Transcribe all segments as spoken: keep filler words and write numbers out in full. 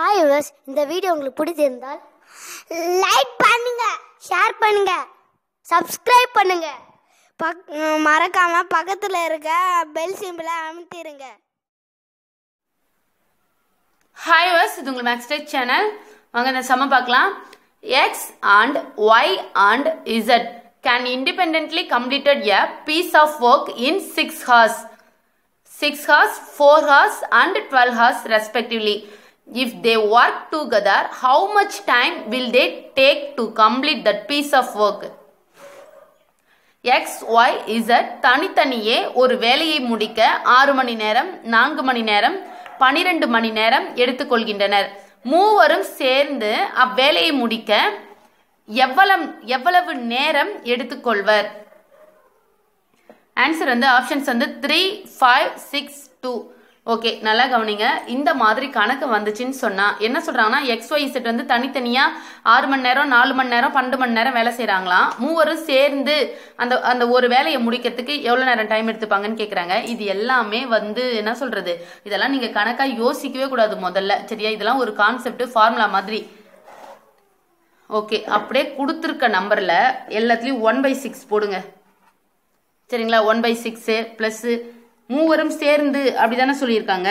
Hi viewers, இந்த video உங்களுக்கு பிடிச்சிருந்தால் லைக் பண்ணுங்க, ஷேர் பண்ணுங்க, Subscribe பண்ணுங்க. மறக்காம பக்கத்துல இருக்க பெல் சிம்பலை அமுத்திடுங்க. Hi viewers, இது உங்க Maths Tech சேனல். வாங்க இந்த சம பார்க்கலாம். X and Y and Z can independently completed a piece of work in six hours. six hours, four hours and twelve hours respectively. If they work together, how much time will they take to complete that piece of work? X, Y, Z தனித்தனியே ஒரு வேலையை முடிக்க ஆறு மணி நேரம், நான்கு மணி நேரம், பன்னிரண்டு மணி நேரம் எடுத்துக்கொள்கின்றனர். மூவரும் சேர்ந்து அவ்வேலையை முடிக்க எவ்வளவு எவ்வளவு நேரம் எடுத்துக்கொள்வர்? ஆன்சர் வந்து ஆப்ஷன்ஸ் வந்து three, five, six, two. Okay, நல்லா கவனிங்க. இந்த மாதிரி கணக்கு வந்துச்சுன்னு சொன்னா என்ன சொல்றாங்கன்னா, எக்ஸ் ஒய் இசட் வந்து தனித்தனியா ஆறு மணி நேரம் நாலு மணி நேரம் பன்னெண்டு மணி நேரம் வேலை செய்யறாங்களாம். மூவரும் சேர்ந்து அந்த அந்த ஒரு வேலையை முடிக்கிறதுக்கு எவ்வளவு நேரம் டைம் எடுத்துப்பாங்கன்னு கேட்கறாங்க. இது எல்லாமே வந்து என்ன சொல்றது, இதெல்லாம் நீங்க கணக்கா யோசிக்கவே கூடாது முதல்ல, சரியா? இதெல்லாம் ஒரு கான்செப்ட் ஃபார்முலா மாதிரி. ஓகே, அப்படியே கொடுத்துருக்க நம்பர்ல எல்லாத்துலயும் ஒன் பை சிக்ஸ் போடுங்க, சரிங்களா? ஒன் பை சிக்ஸ் பிளஸ் மூவரும் சேர்ந்து அப்படிதானே சொல்லியிருக்காங்க,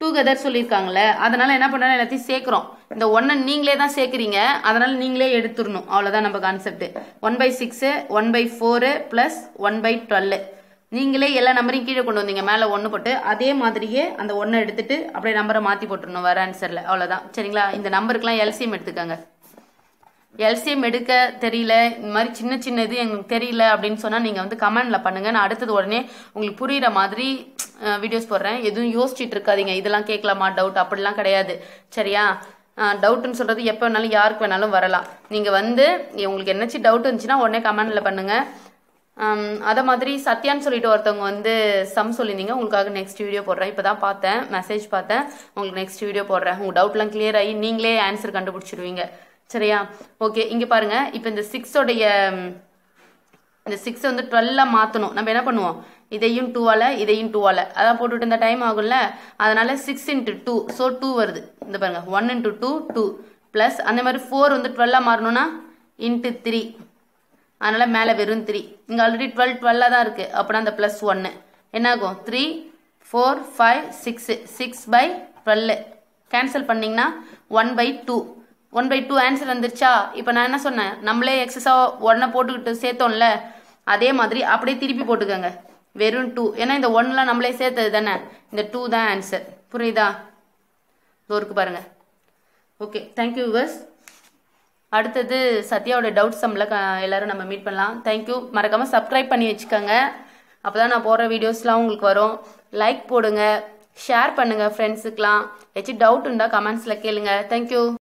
டூகெதர் சொல்லியிருக்காங்களே, அதனால என்ன பண்ணாலும் எல்லாத்தையும் சேர்க்கிறோம். இந்த ஒன்னை நீங்களே தான் சேர்க்குறீங்க, அதனால நீங்களே எடுத்துடணும். அவ்வளோதான் நம்ம concept. One by six one by four plus one by twelve. நீங்களே எல்லா நம்பரையும் கீழே கொண்டு வந்தீங்க, மேலே ஒன்று போட்டு அதே மாதிரியே அந்த ஒன்றை எடுத்துட்டு அப்படியே நம்பரை மாற்றி போட்டுடணும் வேறு ஆன்சரில். அவ்வளோதான், சரிங்களா? இந்த நம்பருக்கெல்லாம் எல்சிஎம் எடுத்துக்காங்க. எல்சிஎம் எடுக்க தெரியல, இந்த மாதிரி சின்ன சின்ன இது எங்களுக்கு தெரியல அப்படின்னு சொன்னால் நீங்கள் வந்து கமெண்டில் பண்ணுங்கள். நான் அடுத்தது உடனே உங்களுக்கு புரிகிற மாதிரி வீடியோஸ் போடுறேன். எதுவும் யோசிச்சுட்டு இருக்காதிங்க, இதெல்லாம் கேட்கலாமா டவுட் அப்படிலாம் கிடையாது, சரியா? டவுட்டுன்னு சொல்கிறது எப்போ வேணாலும் யாருக்கு வேணாலும் வரலாம். நீங்கள் வந்து உங்களுக்கு என்னச்சு டவுட் இருந்துச்சுன்னா உடனே கமெண்டில் பண்ணுங்கள். அதை மாதிரி சத்யான்னு சொல்லிட்டு ஒருத்தவங்க வந்து சம் சொல்லியிருந்தீங்க, உங்களுக்காக நெக்ஸ்ட் வீடியோ போடுறேன். இப்போ தான் பார்த்தேன், மெசேஜ் பார்த்தேன், உங்களுக்கு நெக்ஸ்ட் வீடியோ போடுறேன். உங்கள் டவுட்லாம் கிளியர் ஆகி நீங்களே ஆன்சர் கண்டுபிடிச்சிடுவீங்க, சரியா? ஓகே, இங்கே பாருங்கள். இப்போ இந்த சிக்ஸோடைய இந்த சிக்ஸை வந்து டுவெல்லாக மாற்றணும். நம்ம என்ன பண்ணுவோம், இதையும் டூவால் இதையும் டூவால் அதான் போட்டுட்டு இந்த டைம் ஆகும்ல, அதனால் six into two so two வருது. இந்த பாருங்கள், one into two two plus அந்த மாதிரி ஃபோர் வந்து டுவெல்லாக மாறணும்னா இன்ட்டு த்ரீ, அதனால் மேலே வெறும் த்ரீ. இங்கே ஆல்ரெடி டுவெல் டுவெல்லாக தான் இருக்குது, அப்படின்னா அந்த ப்ளஸ் ஒன்று என்னாகும், three four five six six by twelve cancel பண்ணிங்கன்னா one by two. One by two answer வந்துருச்சா? இப்போ நான் என்ன சொன்னேன், நம்மளே எக்ஸஸாக ஒன்றை போட்டுக்கிட்டு சேர்த்தோம்ல, அதே மாதிரி அப்படியே திருப்பி போட்டுக்கோங்க, வெறும் டூ. ஏன்னா இந்த ஒன்லாம் நம்மளே சேர்த்தது தானே, இந்த டூ தான் ஆன்சர். புரியுதா? தோருக்கு பாருங்கள். Okay, thank you viewers. அடுத்தது சத்யாவோட டவுட் சம்மில் எல்லோரும் நம்ம மீட் பண்ணலாம். தேங்க்யூ. மறக்காமல் சப்ஸ்கிரைப் பண்ணி வச்சுக்கோங்க, அப்போ தான் நான் போடுற வீடியோஸ்லாம் உங்களுக்கு வரும். லைக் போடுங்க, ஷேர் பண்ணுங்கள் ஃப்ரெண்ட்ஸுக்கெலாம். ஏதாச்சும் டவுட் இருந்தால் கமெண்ட்ஸில் கேளுங்க. தேங்க்யூ.